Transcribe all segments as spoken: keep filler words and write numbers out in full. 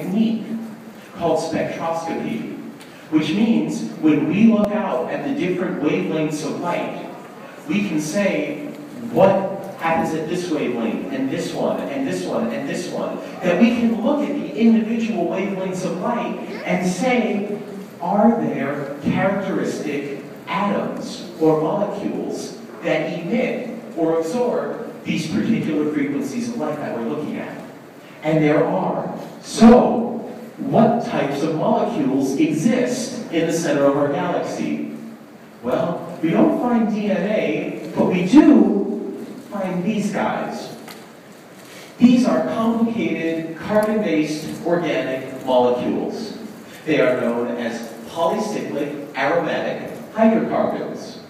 technique called spectroscopy, which means when we look out at the different wavelengths of light, we can say what happens at this wavelength, and this one, and this one, and this one. That we can look at the individual wavelengths of light and say, are there characteristic atoms or molecules that emit or absorb these particular frequencies of light that we're looking at? And there are. So, what types of molecules exist in the center of our galaxy? Well, we don't find D N A, but we do find these guys. These are complicated carbon-based organic molecules. They are known as polycyclic aromatic hydrocarbons.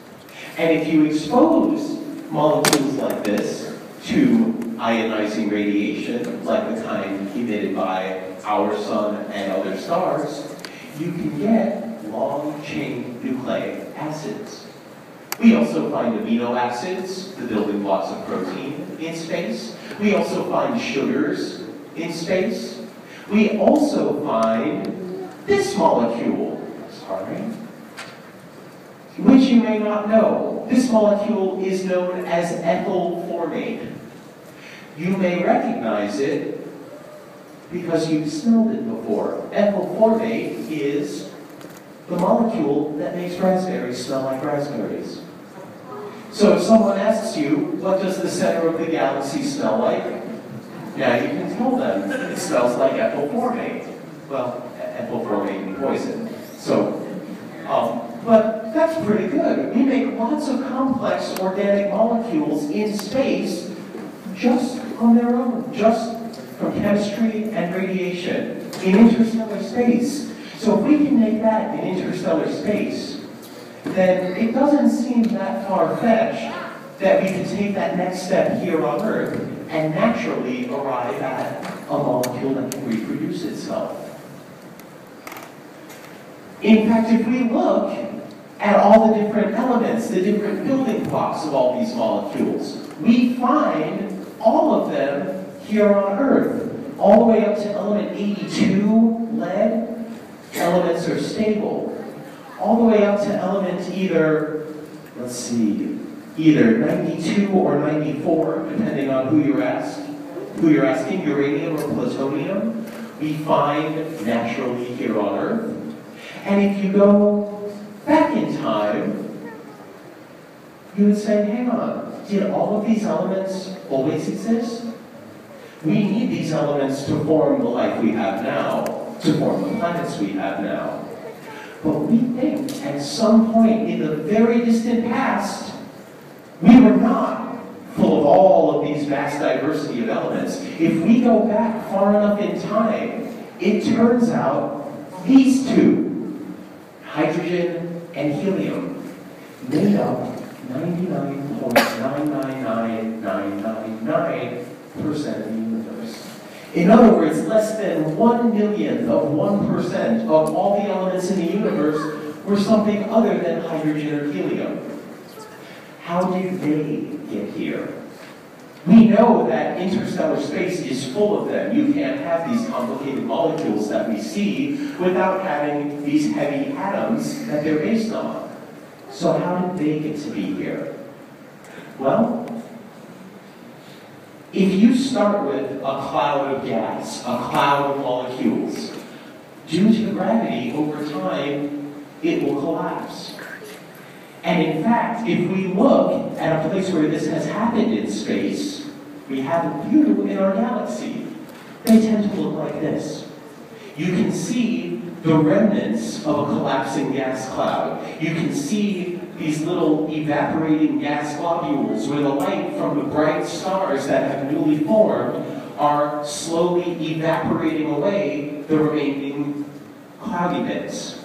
And if you expose molecules like this to ionizing radiation, like the kind emitted by our sun and other stars, you can get long-chain nucleic acids. We also find amino acids, the building blocks of protein, in space. We also find sugars in space. We also find this molecule, sorry, which you may not know. This molecule is known as ethyl formate. You may recognize it because you've smelled it before. Ethyl formate is the molecule that makes raspberries smell like raspberries. So if someone asks you, what does the center of the galaxy smell like? Now you can tell them, it smells like ethyl formate. Well, ethyl formate and poison. So, um, but that's pretty good. We make lots of complex organic molecules in space just on their own, just from chemistry and radiation in interstellar space. So if we can make that in interstellar space, then it doesn't seem that far-fetched that we can take that next step here on Earth and naturally arrive at a molecule that can reproduce itself. In fact, if we look at all the different elements, the different building blocks of all these molecules, we find all of them here on Earth, all the way up to element eighty-two, lead. Elements are stable. All the way up to element either, let's see, either ninety-two or ninety-four, depending on who you're asked, who you're asking, uranium or plutonium, we find naturally here on Earth. And if you go back in time, you would say, hang on, did all of these elements always exist? We need these elements to form the life we have now, to form the planets we have now. But we think at some point in the very distant past, we were not full of all of these vast diversity of elements. If we go back far enough in time, it turns out these two, hydrogen and helium, made up ninety-nine point nine nine nine nine nine nine percent of the universe. In other words, less than one millionth of one percent of all the elements in the universe were something other than hydrogen or helium. How did they get here? We know that interstellar space is full of them. You can't have these complicated molecules that we see without having these heavy atoms that they're based on. So how did they get to be here? Well, if you start with a cloud of gas, a cloud of molecules, due to gravity, over time, it will collapse. And in fact, if we look at a place where this has happened in space, we have a few in our galaxy. They tend to look like this. You can see the remnants of a collapsing gas cloud. You can see these little evaporating gas globules where the light from the bright stars that have newly formed are slowly evaporating away the remaining cloudy bits.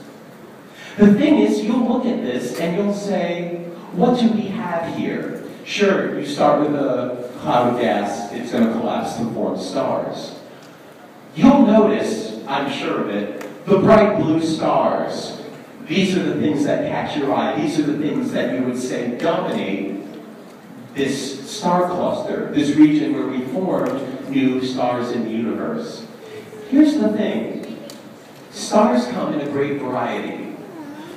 The thing is, you'll look at this and you'll say, what do we have here? Sure, you start with a cloud of gas, it's going to collapse to form stars. You'll notice, I'm sure of it, the bright blue stars. These are the things that catch your eye. These are the things that you would say dominate this star cluster, this region where we formed new stars in the universe. Here's the thing. Stars come in a great variety.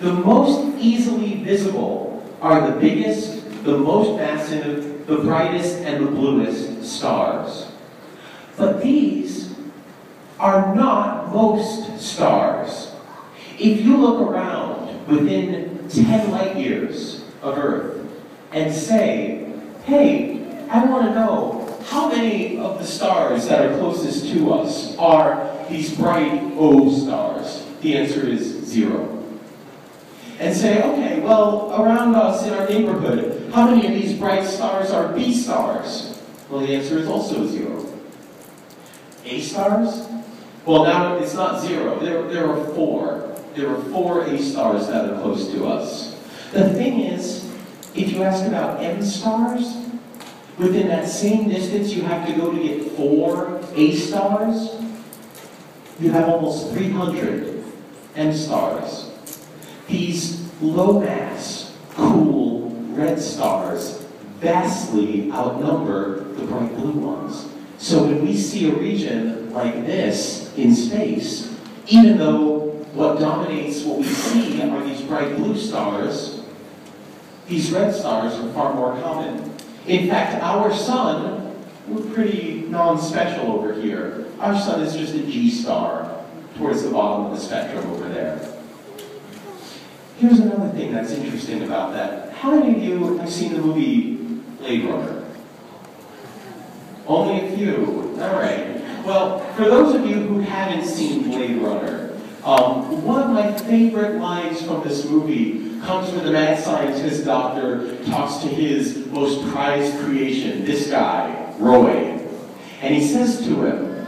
The most easily visible are the biggest, the most massive, the brightest, and the bluest stars. But these are not most stars. If you look around within ten light years of Earth and say, hey, I want to know how many of the stars that are closest to us are these bright O stars, the answer is zero. And say, okay, well, around us in our neighborhood, how many of these bright stars are B stars? Well, the answer is also zero. A stars? Well, now it's not zero. There, there are four. There are four A stars that are close to us. The thing is, if you ask about M stars, within that same distance you have to go to get four A stars, you have almost three hundred M stars. These low-mass, cool, red stars vastly outnumber the bright blue ones. So when we see a region like this in space, even though what dominates what we see are these bright blue stars, these red stars are far more common. In fact, our sun, we're pretty non-special over here. Our sun is just a G star towards the bottom of the spectrum over there. Here's another thing that's interesting about that. How many of you have seen the movie Blade Runner? Only a few. All right. Well, for those of you who haven't seen Blade Runner, um, one of my favorite lines from this movie comes when the mad scientist doctor talks to his most prized creation, this guy, Roy. And he says to him,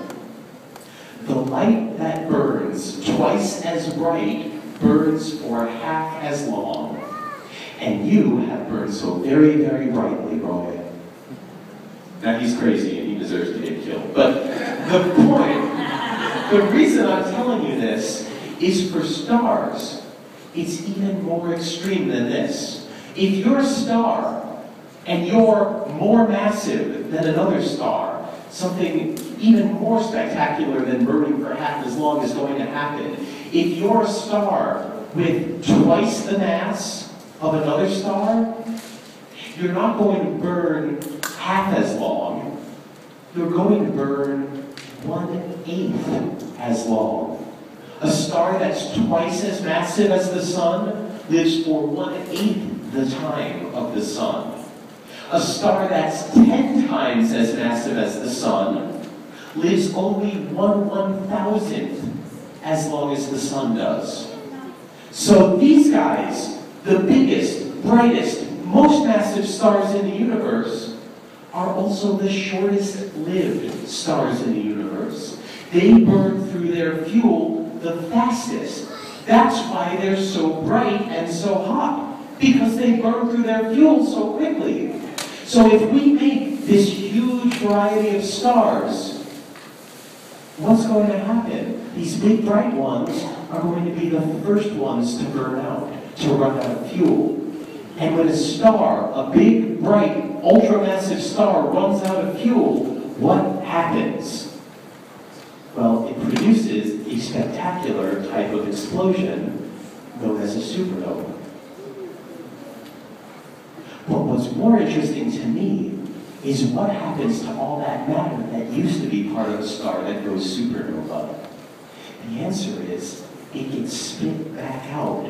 "The light that burns twice as bright burns for half as long, and you have burned so very, very brightly, Roy." Now he's crazy and he deserves to get killed. But the point, the reason I'm telling you this is for stars, it's even more extreme than this. If you're a star and you're more massive than another star, something even more spectacular than burning for half as long is going to happen. If you're a star with twice the mass of another star, you're not going to burn half as long. You're going to burn one-eighth as long. A star that's twice as massive as the sun lives for one-eighth the time of the sun. A star that's ten times as massive as the sun lives only one one-thousandth as long as the sun does. So these guys, the biggest, brightest, most massive stars in the universe, are also the shortest-lived stars in the universe. They burn through their fuel the fastest. That's why they're so bright and so hot, because they burn through their fuel so quickly. So if we make this huge variety of stars, what's going to happen? These big bright ones are going to be the first ones to burn out, to run out of fuel. And when a star, a big, bright, ultra-massive star runs out of fuel, what happens? Well, it produces a spectacular type of explosion known as a supernova. But what's more interesting to me is what happens to all that matter that used to be part of a star that goes supernova? The answer is, it gets spit back out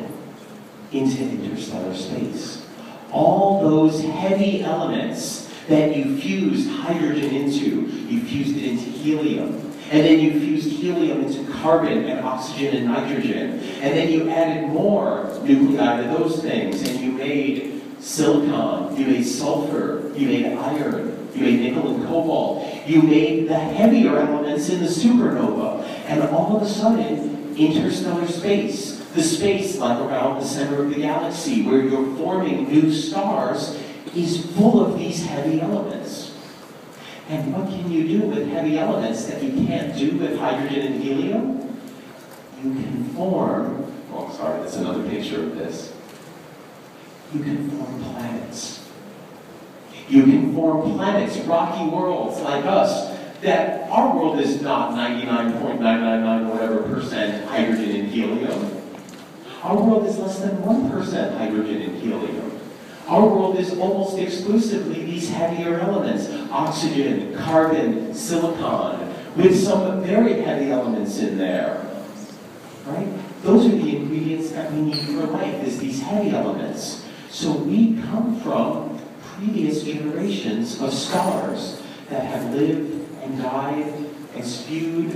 into interstellar space. All those heavy elements that you fused hydrogen into, you fused it into helium. And then you fused helium into carbon and oxygen and nitrogen. And then you added more nuclei to those things, and you made silicon, you made sulfur, you made iron, you made nickel and cobalt, you made the heavier elements in the supernova, and all of a sudden, interstellar space, the space like around the center of the galaxy where you're forming new stars, is full of these heavy elements. And what can you do with heavy elements that you can't do with hydrogen and helium? You can form, oh sorry, that's another picture of this. You can form planets. You can form planets, rocky worlds like us, that our world is not ninety-nine point nine nine nine whatever percent hydrogen and helium. Our world is less than one percent hydrogen and helium. Our world is almost exclusively these heavier elements, oxygen, carbon, silicon, with some very heavy elements in there, right? Those are the ingredients that we need for life, is these heavy elements. So we come from previous generations of stars that have lived and died and spewed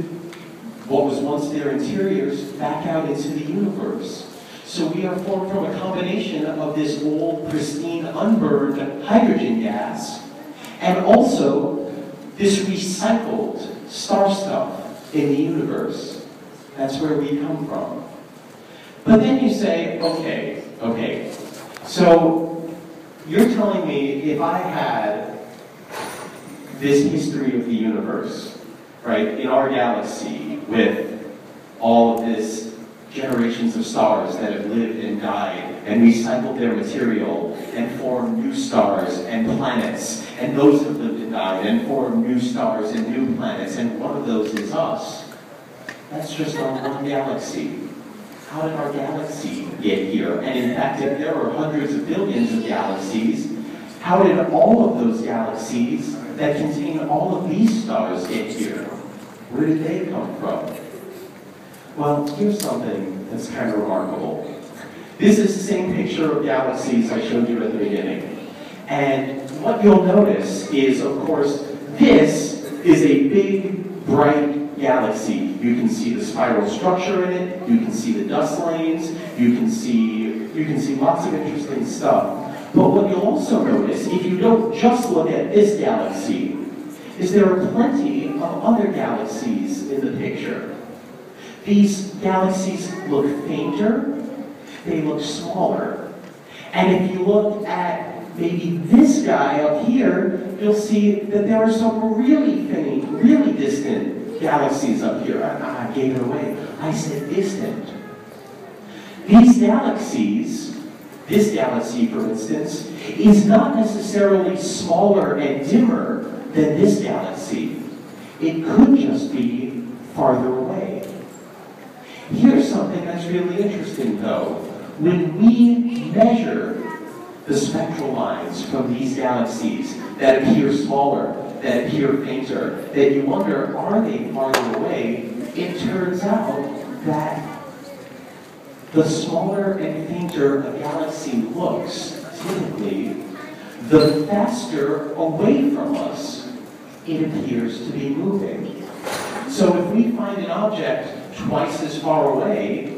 what was once their interiors back out into the universe. So we are formed from a combination of this old, pristine, unburned hydrogen gas, and also this recycled star stuff in the universe. That's where we come from. But then you say, okay, okay, so you're telling me if I had this history of the universe, right, in our galaxy with all of this generations of stars that have lived and died and recycled their material and formed new stars and planets, and those have lived and died and formed new stars and new planets, and one of those is us. That's just our one galaxy. How did our galaxy get here? And in fact, if there were hundreds of billions of galaxies, how did all of those galaxies that contain all of these stars get here? Where did they come from? Well, here's something that's kind of remarkable. This is the same picture of galaxies I showed you at the beginning. And what you'll notice is, of course, this is a big, bright galaxy. You can see the spiral structure in it, you can see the dust lanes, you can see, you can see lots of interesting stuff. But what you'll also notice, if you don't just look at this galaxy, is there are plenty of other galaxies in the picture. These galaxies look fainter, they look smaller. And if you look at maybe this guy up here, you'll see that there are some really faint, really distant galaxies up here. I, I gave it away. I said distant. These galaxies, this galaxy for instance, is not necessarily smaller and dimmer than this galaxy. It could just be farther away. Here's something that's really interesting, though. When we measure the spectral lines from these galaxies that appear smaller, that appear fainter, that you wonder, are they farther away? It turns out that the smaller and fainter a galaxy looks, typically, the faster away from us it appears to be moving. So if we find an object twice as far away,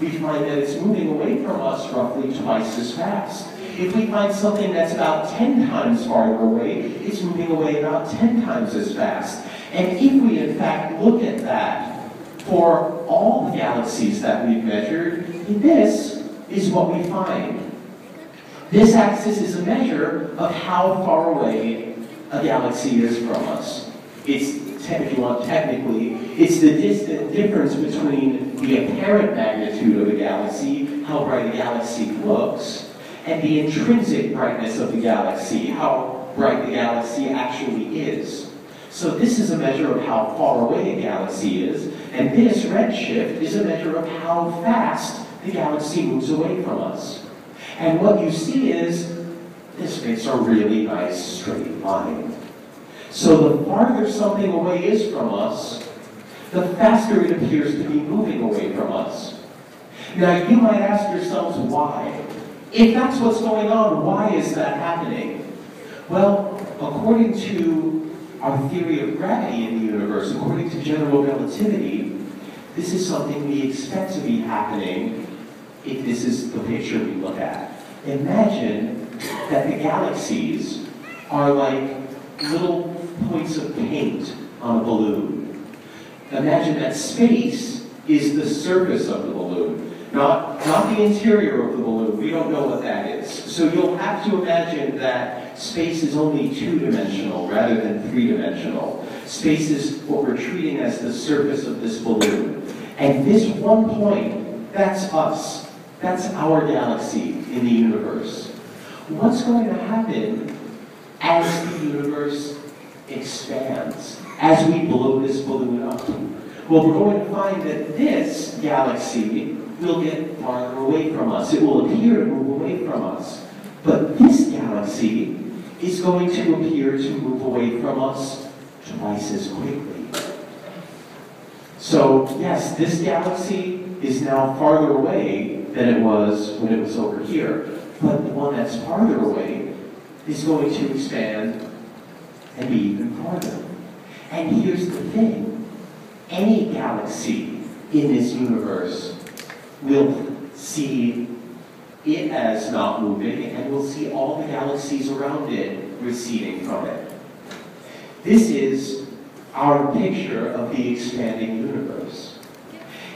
we find that it's moving away from us roughly twice as fast. If we find something that's about ten times farther away, it's moving away about ten times as fast. And if we in fact look at that for all the galaxies that we've measured, this is what we find. This axis is a measure of how far away a galaxy is from us. It's If you want technically, it's the distant difference between the apparent magnitude of a galaxy, how bright a galaxy looks, and the intrinsic brightness of the galaxy, how bright the galaxy actually is. So this is a measure of how far away a galaxy is, and this redshift is a measure of how fast the galaxy moves away from us. And what you see is, this makes a really nice straight line. So the farther something away is from us, the faster it appears to be moving away from us. Now you might ask yourselves why. If that's what's going on, why is that happening? Well, according to our theory of gravity in the universe, according to general relativity, this is something we expect to be happening if this is the picture we look at. Imagine that the galaxies are like little points of paint on a balloon. Imagine that space is the surface of the balloon, not, not the interior of the balloon. We don't know what that is. So you'll have to imagine that space is only two-dimensional rather than three-dimensional. Space is what we're treating as the surface of this balloon. And this one point, that's us. That's our galaxy in the universe. What's going to happen as the universe expands, as we blow this balloon up? Well, we're going to find that this galaxy will get farther away from us. It will appear and move away from us. But this galaxy is going to appear to move away from us twice as quickly. So yes, this galaxy is now farther away than it was when it was over here. But the one that's farther away is going to expand and be even farther. And here's the thing. Any galaxy in this universe will see it as not moving, and will see all the galaxies around it receding from it. This is our picture of the expanding universe.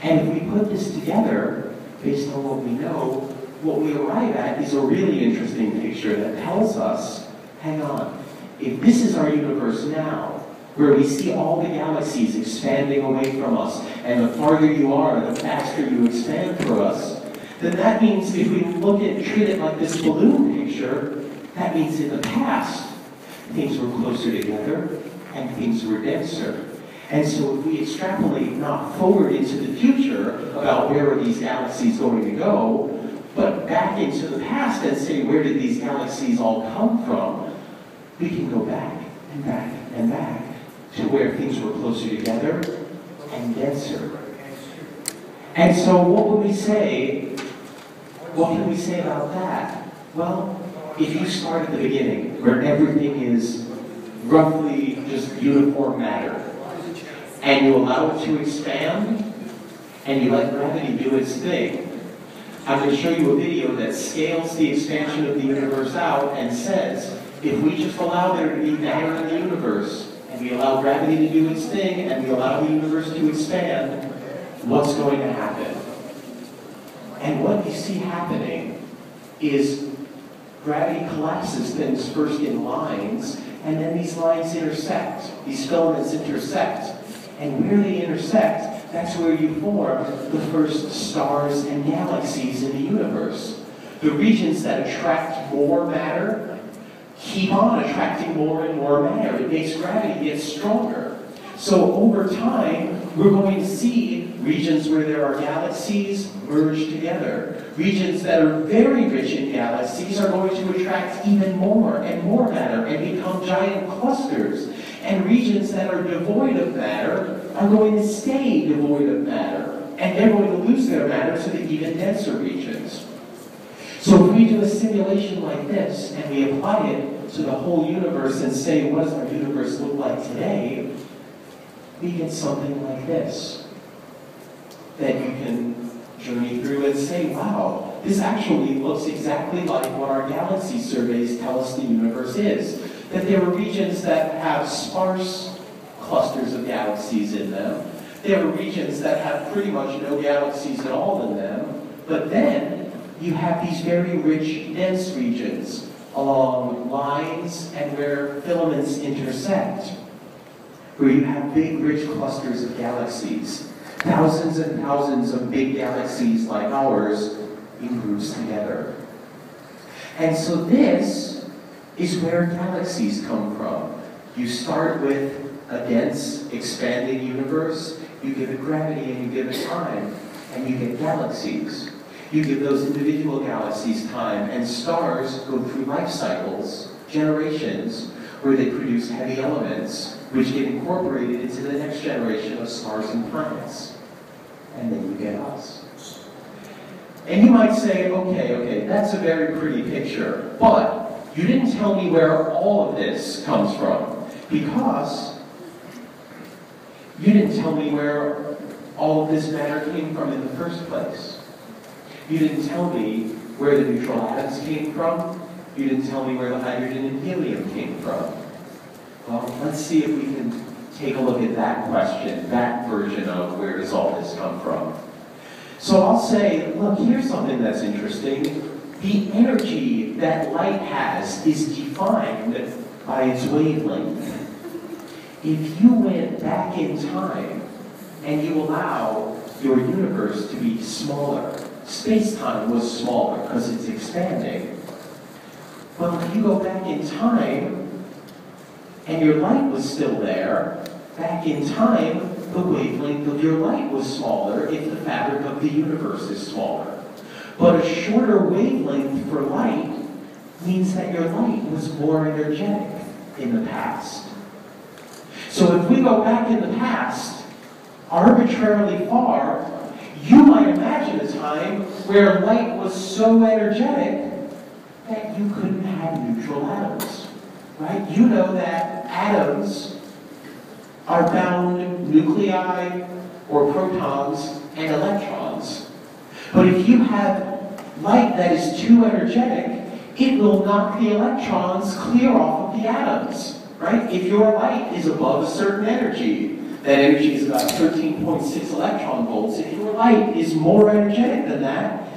And if we put this together, based on what we know, what we arrive at is a really interesting picture that tells us, hang on, if this is our universe now, where we see all the galaxies expanding away from us, and the farther you are, the faster you expand for us, then that means if we look at, treat it like this balloon picture, that means in the past, things were closer together, and things were denser. And so if we extrapolate not forward into the future about where are these galaxies going to go, but back into the past and say, where did these galaxies all come from, we can go back, and back, and back, to where things were closer together and denser. And so what would we say, what can we say about that? Well, if you start at the beginning, where everything is roughly just uniform matter, and you allow it to expand, and you let gravity do its thing, I'm going to show you a video that scales the expansion of the universe out and says, if we just allow there to be matter in the universe, we allow gravity to do its thing, and we allow the universe to expand, what's going to happen? And what you see happening is gravity collapses things first in lines, and then these lines intersect. These filaments intersect. And where they intersect, that's where you form the first stars and galaxies in the universe. The regions that attract more matter keep on attracting more and more matter. It makes gravity get stronger. So over time, we're going to see regions where there are galaxies merge together. Regions that are very rich in galaxies are going to attract even more and more matter and become giant clusters. And regions that are devoid of matter are going to stay devoid of matter. And they're going to lose their matter to the even denser regions. So if we do a simulation like this, and we apply it to the whole universe and say, what does our universe look like today, we get something like this. That you can journey through and say, wow, this actually looks exactly like what our galaxy surveys tell us the universe is. That there are regions that have sparse clusters of galaxies in them. There are regions that have pretty much no galaxies at all in them. But then, you have these very rich, dense regions along lines and where filaments intersect, where you have big, rich clusters of galaxies, thousands and thousands of big galaxies like ours in groups together. And so this is where galaxies come from. You start with a dense, expanding universe, you give it gravity and you give it time, and you get galaxies. You give those individual galaxies time, and stars go through life cycles, generations, where they produce heavy elements, which get incorporated into the next generation of stars and planets. And then you get us. And you might say, okay, okay, that's a very pretty picture, but you didn't tell me where all of this comes from, because you didn't tell me where all of this matter came from in the first place. You didn't tell me where the neutral atoms came from. You didn't tell me where the hydrogen and helium came from. Well, let's see if we can take a look at that question, that version of where does all this come from. So I'll say, look, here's something that's interesting. The energy that light has is defined by its wavelength. If you went back in time and you allow your universe to be smaller, space-time was smaller because it's expanding. Well, if you go back in time, and your light was still there, back in time, the wavelength of your light was smaller if the fabric of the universe is smaller. But a shorter wavelength for light means that your light was more energetic in the past. So if we go back in the past, arbitrarily far, you might imagine a time where light was so energetic that you couldn't have neutral atoms, right? You know that atoms are bound nuclei or protons and electrons. But if you have light that is too energetic, it will knock the electrons clear off of the atoms, right? If your light is above a certain energy, that energy is about thirteen point six electron volts. If your light is more energetic than that,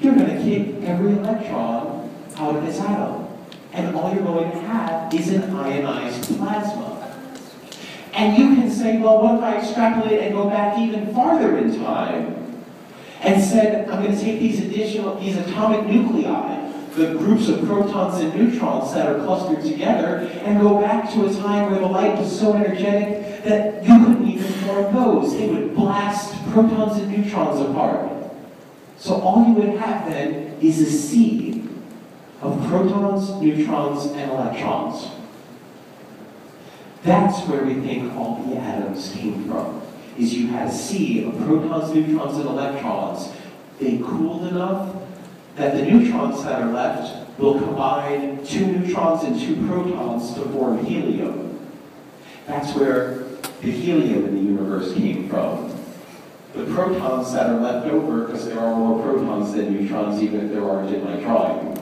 you're going to kick every electron out of its atom. And all you're going to have is an ionized plasma. And you can say, well, what if I extrapolate and go back even farther in time and said, I'm going to take these additional, these atomic nuclei, the groups of protons and neutrons that are clustered together, and go back to a time where the light was so energetic that you couldn't even form those. It would blast protons and neutrons apart. So all you would have then is a sea of protons, neutrons, and electrons. That's where we think all the atoms came from, is you had a sea of protons, neutrons, and electrons. They cooled enough that the neutrons that are left will combine two neutrons and two protons to form helium. That's where the helium in the universe came from. The protons that are left over, because there are more protons than neutrons, even if there aren't in my drawing,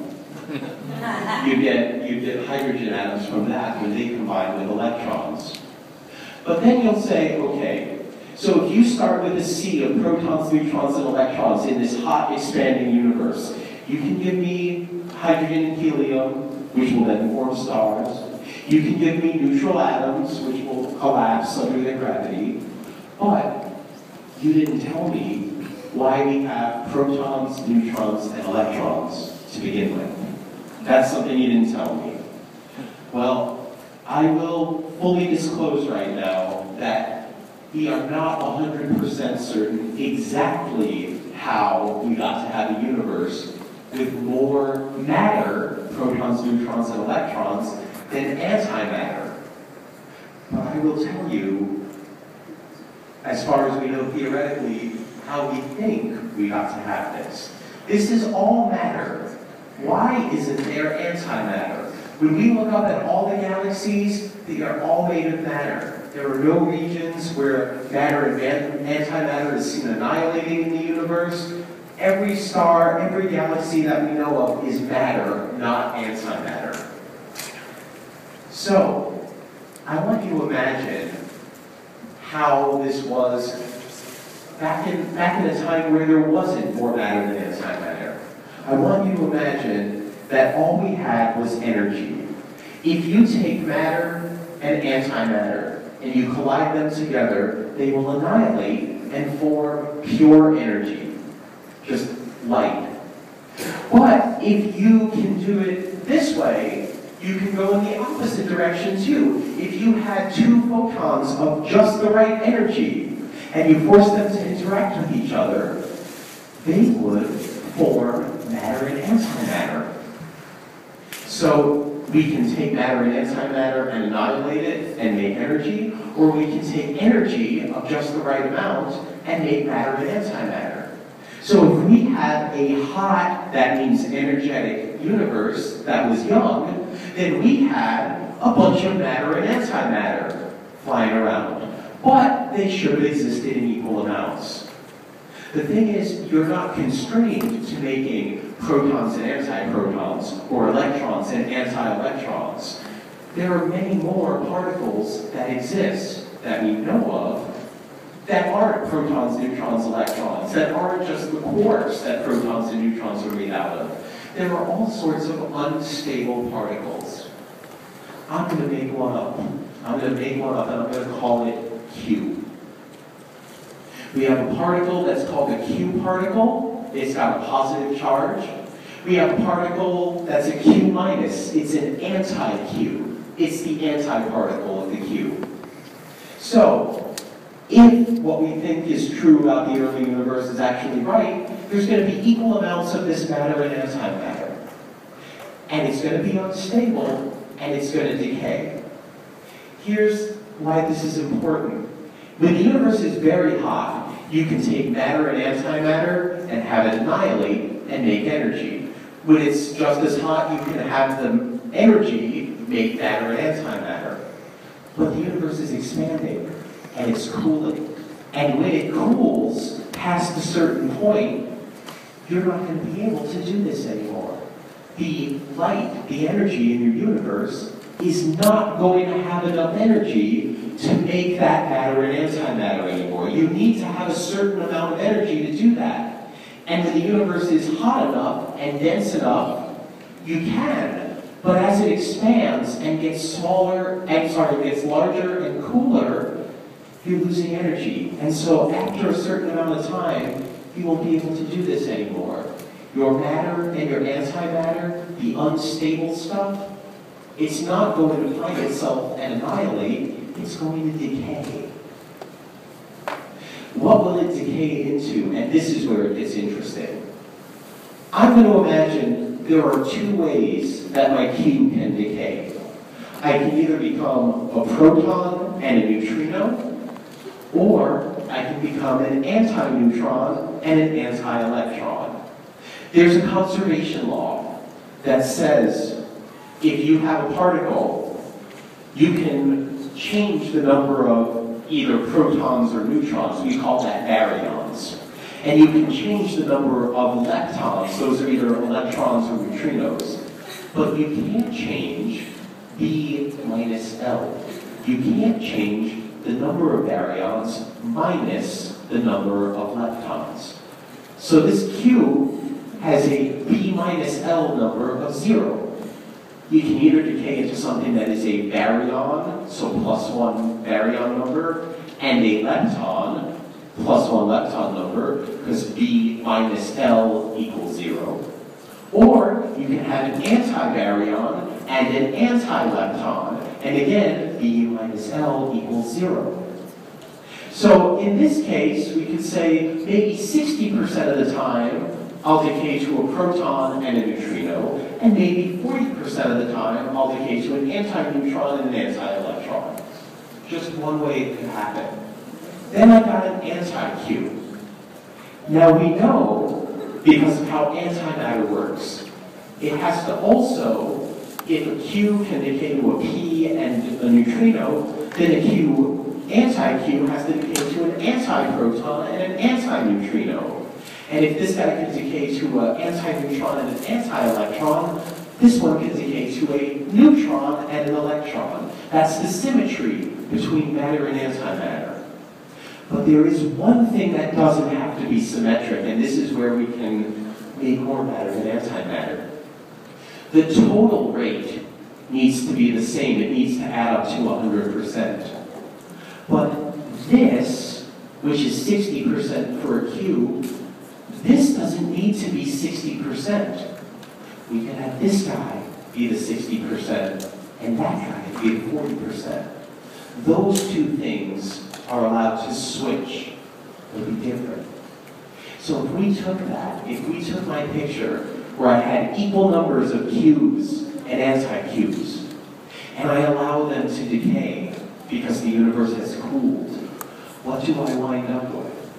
you get, you get hydrogen atoms from that when they combine with electrons. But then you'll say, okay, so if you start with a sea of protons, neutrons, and electrons in this hot, expanding universe, you can give me hydrogen and helium, which will then form stars. You can give me neutral atoms, which will collapse under their gravity. But you didn't tell me why we have protons, neutrons, and electrons to begin with. That's something you didn't tell me. Well, I will fully disclose right now that we are not one hundred percent certain exactly how we got to have a universe with more matter, protons, neutrons, and electrons, than antimatter. But I will tell you, as far as we know theoretically, how we think we got to have this. This is all matter. Why isn't there antimatter? When we look up at all the galaxies, they are all made of matter. There are no regions where matter and antimatter is seen annihilating in the universe. Every star, every galaxy that we know of is matter, not antimatter. So, I want you to imagine how this was back in, back in a time where there wasn't more matter than antimatter. I want you to imagine that all we had was energy. If you take matter and antimatter and you collide them together, they will annihilate and form pure energy, just light. But if you can do it this way, you can go in the opposite direction too. If you had two photons of just the right energy and you force them to interact with each other, they would form matter and antimatter. So we can take matter and antimatter and annihilate it and make energy, or we can take energy of just the right amount and make matter and antimatter. So if we have a hot, that means energetic, universe that was young, then we had a bunch of matter and antimatter flying around. But they should have existed in equal amounts. The thing is, you're not constrained to making protons and antiprotons, or electrons and anti-electrons. There are many more particles that exist, that we know of, that aren't protons, neutrons, electrons, that aren't just the quarks that protons and neutrons are made out of. There are all sorts of unstable particles. I'm going to make one up. I'm going to make one up, and I'm going to call it Q. We have a particle that's called a Q particle. It's got a positive charge. We have a particle that's a Q minus. It's an anti-Q. It's the anti-particle of the Q. So if what we think is true about the early universe is actually right, there's going to be equal amounts of this matter and antimatter. And it's going to be unstable, and it's going to decay. Here's why this is important. When the universe is very hot, you can take matter and antimatter and have it annihilate and make energy. When it's just as hot, you can have the energy make matter and antimatter. But the universe is expanding, and it's cooling. And when it cools past a certain point, you're not going to be able to do this anymore. The light, the energy in your universe, is not going to have enough energy to make that matter and antimatter anymore. You need to have a certain amount of energy to do that. And when the universe is hot enough and dense enough, you can. But as it expands and gets smaller, and sorry, gets larger and cooler, you're losing energy. And so after a certain amount of time, you won't be able to do this anymore. Your matter and your antimatter, the unstable stuff, it's not going to find itself and annihilate, it's going to decay. What will it decay into? And this is where it gets interesting. I'm going to imagine there are two ways that my cube can decay. I can either become a proton and a neutrino, or I can become an anti-neutron and an anti-electron. There's a conservation law that says if you have a particle, you can change the number of either protons or neutrons. We call that baryons. And you can change the number of leptons. Those are either electrons or neutrinos. But you can't change B minus L. You can't change the number of baryons minus the number of leptons. So this cube has a B minus L number of zero. You can either decay into something that is a baryon, so plus one baryon number, and a lepton, plus one lepton number, because B minus L equals zero. Or you can have an antibaryon and an antilepton, and again, B minus L equals zero. So in this case, we could say maybe sixty percent of the time, I'll decay to a proton and a neutrino, and maybe forty percent of the time, I'll decay to an anti-neutron and an anti-electron. Just one way it could happen. Then I got an anti-cube. Now we know, because of how antimatter works, it has to also, if a Q can decay to a P and a neutrino, then a Q, anti-Q has to decay to an anti-proton and an anti-neutrino. And if this guy can decay to an anti-neutron and an anti-electron, this one can decay to a neutron and an electron. That's the symmetry between matter and antimatter. But there is one thing that doesn't have to be symmetric, and this is where we can make more matter than antimatter. The total rate needs to be the same. It needs to add up to one hundred percent. But this, which is sixty percent for a cube, this doesn't need to be sixty percent. We can have this guy be the sixty percent, and that guy be the forty percent. Those two things are allowed to switch or be different. So if we took that, if we took my picture where I had equal numbers of cubes and anti-cubes, and I allow them to decay because the universe has cooled, what do I wind up with?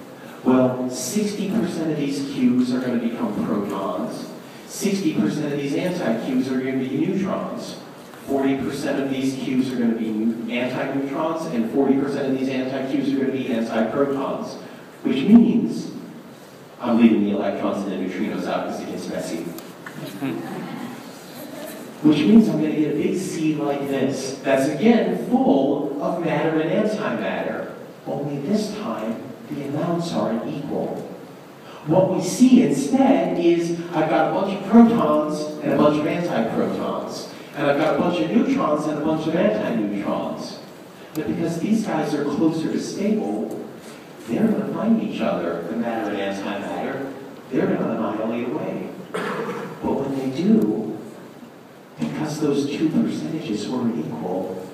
Well, sixty percent of these cubes are going to become protons, sixty percent of these anti-cubes are going to be neutrons, forty percent of these cubes are going to be anti-neutrons, and forty percent of these anti-cubes are going to be anti-protons, which means I'm leaving the electrons and the neutrinos out because it gets messy. Which means I'm going to get a big C like this, that's again full of matter and antimatter, only this time the amounts aren't equal. What we see instead is I've got a bunch of protons and a bunch of antiprotons, and I've got a bunch of neutrons and a bunch of antineutrons. But because these guys are closer to stable, they're going to find each other, the matter and antimatter. They're going to annihilate away. But when they do, because those two percentages weren't equal,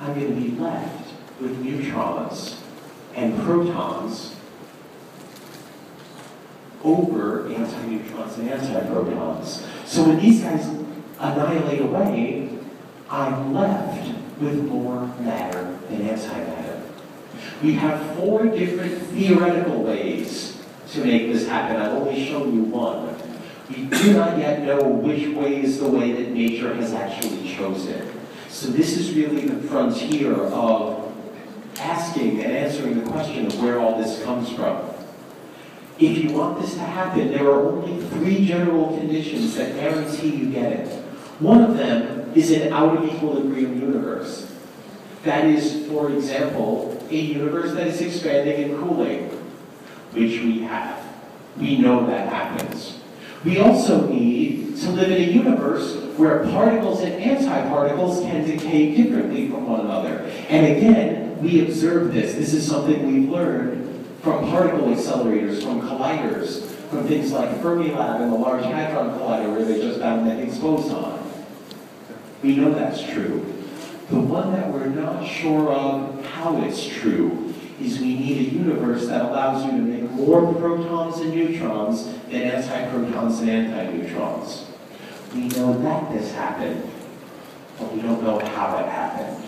I'm going to be left with neutrons and protons over antineutrons and antiprotons. So when these guys annihilate away, I'm left with more matter than antimatter. We have four different theoretical ways to make this happen. I've only shown you one. We do not yet know which way is the way that nature has actually chosen. So this is really the frontier of asking and answering the question of where all this comes from. If you want this to happen, there are only three general conditions that guarantee you get it. One of them is an out-of-equilibrium universe. That is, for example, a universe that is expanding and cooling, which we have. We know that happens. We also need to live in a universe where particles and antiparticles can decay differently from one another. And again, we observe this. This is something we've learned from particle accelerators, from colliders, from things like Fermilab and the Large Hadron Collider, where they just found the Higgs boson. We know that's true. The one that we're not sure of how it's true is we need a universe that allows you to make more protons and neutrons than antiprotons and antineutrons. We know that this happened, but we don't know how it happened.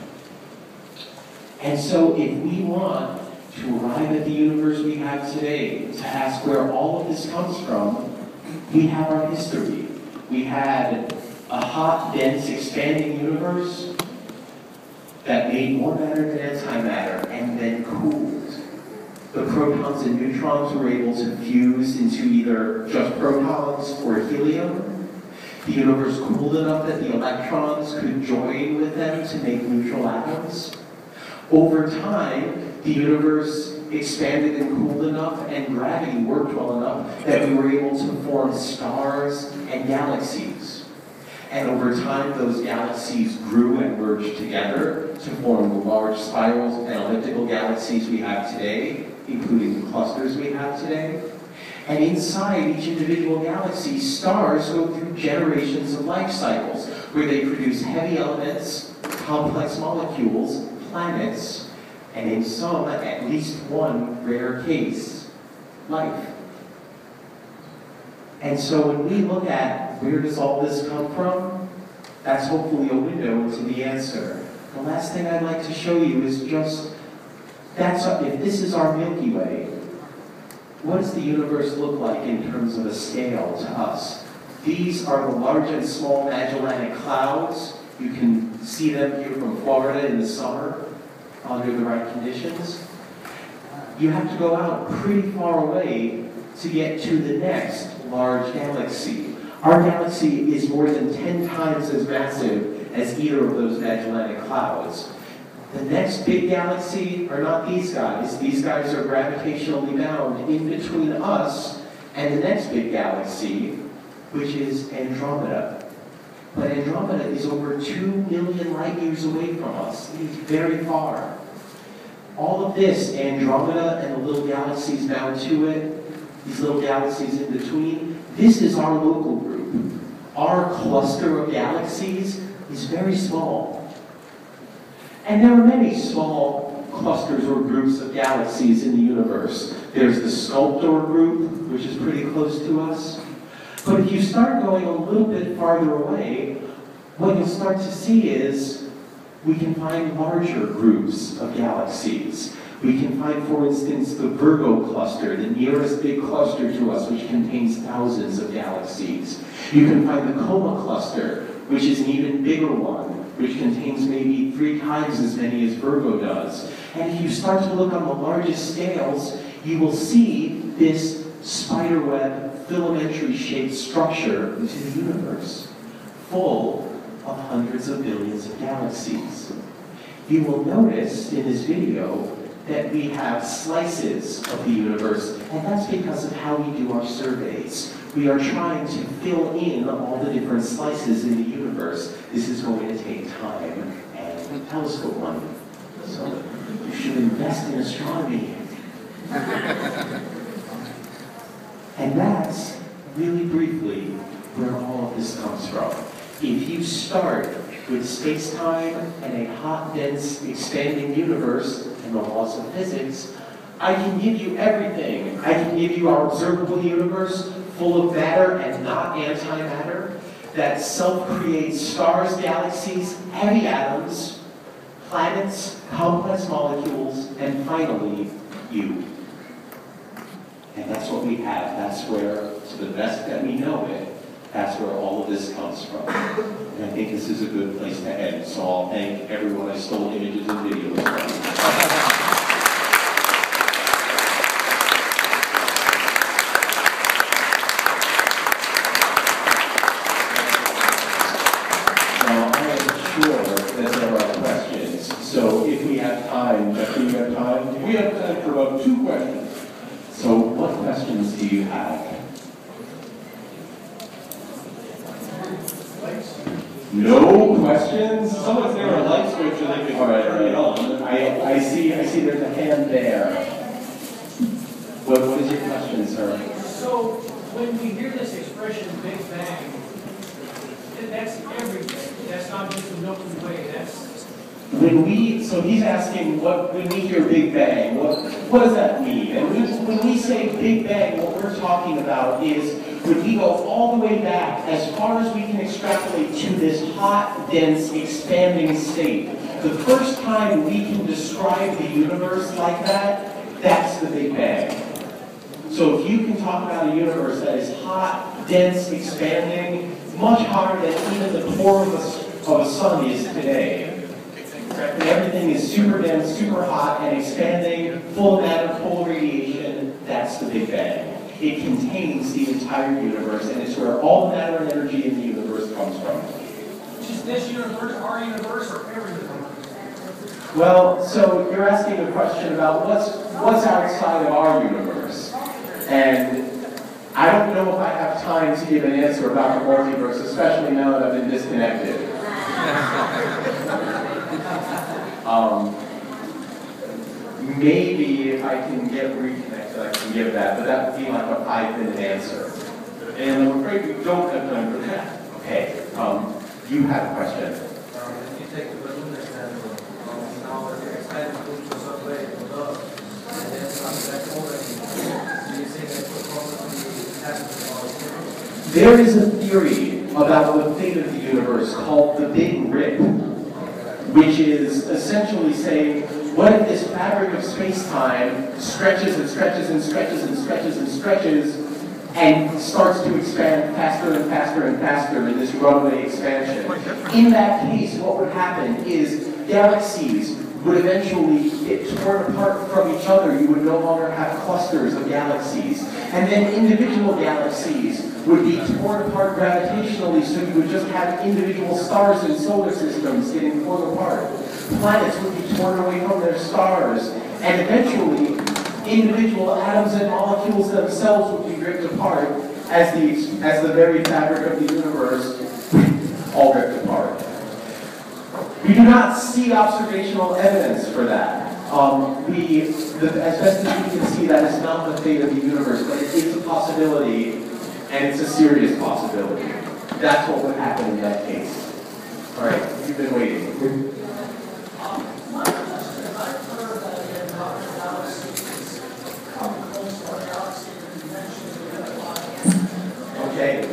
And so if we want to arrive at the universe we have today, to ask where all of this comes from, we have our history. We had a hot, dense, expanding universe that made more matter than antimatter and then cooled. The protons and neutrons were able to fuse into either just protons or helium. The universe cooled enough that the electrons could join with them to make neutral atoms. Over time, the universe expanded and cooled enough and gravity worked well enough that we were able to form stars and galaxies. And over time, those galaxies grew and merged together to form the large spirals and elliptical galaxies we have today, including the clusters we have today. And inside each individual galaxy, stars go through generations of life cycles, where they produce heavy elements, complex molecules, planets, and in some, at least one rare case, life. And so when we look at where does all this come from, that's hopefully a window into the answer. The last thing I'd like to show you is just, that's if this is our Milky Way, what does the universe look like in terms of a scale to us? These are the large and small Magellanic clouds. You can see them here from Florida in the summer under the right conditions. You have to go out pretty far away to get to the next large galaxy. Our galaxy is more than ten times as massive as either of those Magellanic clouds. The next big galaxy are not these guys. These guys are gravitationally bound in between us and the next big galaxy, which is Andromeda. But Andromeda is over two million light years away from us. It is very far. All of this, Andromeda and the little galaxies bound to it, these little galaxies in between, this is our local group. Our cluster of galaxies is very small. And there are many small clusters or groups of galaxies in the universe. There's the Sculptor group, which is pretty close to us. But if you start going a little bit farther away, what you'll start to see is we can find larger groups of galaxies. We can find, for instance, the Virgo cluster, the nearest big cluster to us, which contains thousands of galaxies. You can find the Coma cluster, which is an even bigger one, which contains maybe three times as many as Virgo does. And if you start to look on the largest scales, you will see this spiderweb, filamentary-shaped structure into the universe, full of hundreds of billions of galaxies. You will notice in this video that we have slices of the universe, and that's because of how we do our surveys. We are trying to fill in all the different slices in the universe. This is going to take time, and that was the one. So you should invest in astronomy. And that's, really briefly, where all of this comes from. If you start with space-time and a hot, dense, expanding universe, the laws of physics, I can give you everything. I can give you our observable universe full of matter and not antimatter that self-creates stars, galaxies, heavy atoms, planets, complex molecules, and finally, you. And that's what we have. That's where, to the best that we know it, that's where all of this comes from. And I think this is a good place to end. So I'll thank everyone I stole images and videos from. You have? No questions? Someone's there a light switch and they can turn it on. I, I see I see there's a hand there. What what is your question, sir? So when we hear this expression Big Bang, that's everything. That's not just the Milky Way, that's when we so he's asking what when we hear Big Bang, what what does that mean? And when, when we say Big Bang, what we're talking about is when we go all the way back as far as we can extrapolate to this hot, dense, expanding state. The first time we can describe the universe like that, that's the Big Bang. So if you can talk about a universe that is hot, dense, expanding, much hotter than even the core of a, of a sun is today. And everything is super dense, super hot, and expanding, full of matter, full of radiation. That's the Big Bang. It contains the entire universe, and it's where all the matter and energy in the universe comes from. Is this universe our universe or every universe? Well, so you're asking a question about what's what's outside of our universe, and I don't know if I have time to give an answer about the multiverse, especially now that I've been disconnected. Um, maybe if I can get reconnected, I can give that, but that would be like a five-minute answer. And I'm afraid we don't have time for that. Okay, um, you have a question. Um, if you take the balloon example, um, now the excited goes to subway above, and then comes back over, do you think that could possibly happen to our universe? There is a theory about the fate of the universe called the Big Rip, which is essentially saying, what if this fabric of space-time stretches and stretches and stretches and stretches and stretches and starts to expand faster and faster and faster in this runaway expansion? In that case, what would happen is galaxies would eventually get torn apart from each other. You would no longer have clusters of galaxies. And then individual galaxies would be torn apart gravitationally, so you would just have individual stars and solar systems getting torn apart. Planets would be torn away from their stars, and eventually individual atoms and molecules themselves would be ripped apart as the, as the very fabric of the universe all ripped apart. We do not see observational evidence for that. Um, we, the, as best as we can see, that is not the fate of the universe, but it is a possibility, and it's a serious possibility. That's what would happen in that case. All right, you've been waiting. My question is, I've heard that in other galaxies come close to our galaxy and eventually get a lot. Okay.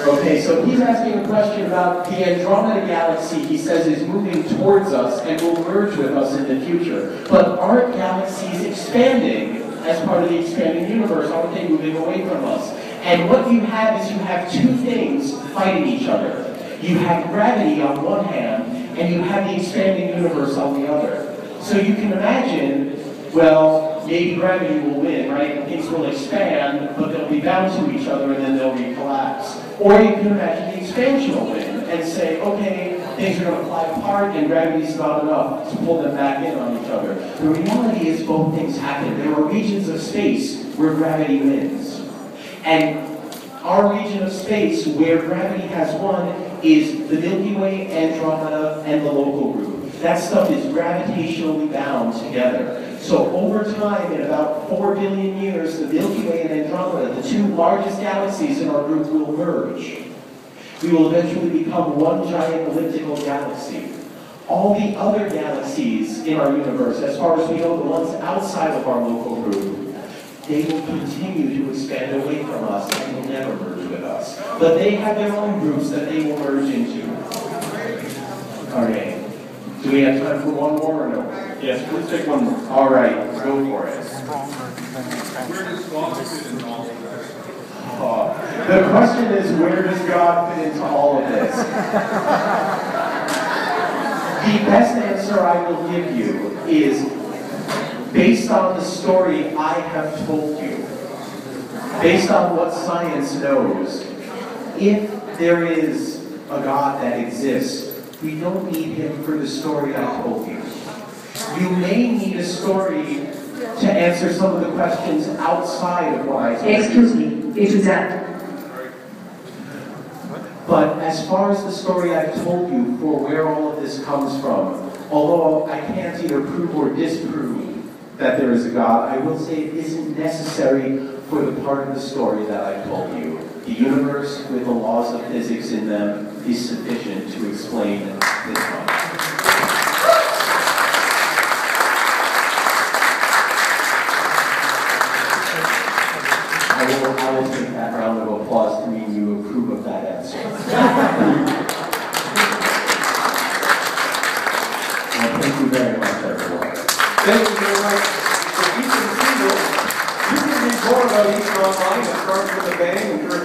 Okay, so he's asking a question about the Andromeda galaxy, he says, is moving towards us and will merge with us in the future. But aren't galaxies expanding as part of the expanding universe? Aren't they moving away from us? And what you have is you have two things fighting each other. You have gravity on one hand, and you have the expanding universe on the other. So you can imagine, well, maybe gravity will win, right? Things will expand, but they'll be bound to each other, and then they'll recollapse. Or you can imagine the expansional win and say, okay, things are going to fly apart and gravity's not enough to pull them back in on each other. The reality is both things happen. There are regions of space where gravity wins. And our region of space where gravity has won is the Milky Way, Andromeda, and the local group. That stuff is gravitationally bound together. So over time, in about four billion years, the Milky Way and Andromeda, the two largest galaxies in our group, will merge. We will eventually become one giant elliptical galaxy. all the other galaxies in our universe, as far as we know, the ones outside of our local group, they will continue to expand away from us and will never merge with us. But they have their own groups that they will merge into. All right. Do we have time for one more or no? Yes, let's take one more. All right, go for it. Where does God fit into all of this? Oh, the question is, where does God fit into all of this? The best answer I will give you is based on the story I have told you, based on what science knows. If there is a God that exists, we don't need him for the story I told you. You may need a story to answer some of the questions outside of what I told you. Excuse me, it is that. But as far as the story I've told you for where all of this comes from, although I can't either prove or disprove that there is a God, I will say it isn't necessary for the part of the story that I told you. The universe, with the laws of physics in them, is sufficient to explain this one. I will, I will take that round of applause to mean you approve of that answer. Well, thank you very much, everyone. Thank you very much. If you can see this, you can read more about these online at front of the bank.